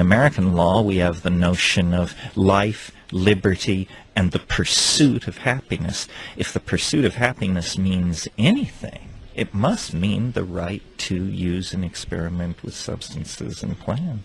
in American law, we have the notion of life, liberty, and the pursuit of happiness. If the pursuit of happiness means anything, it must mean the right to use and experiment with substances and plants.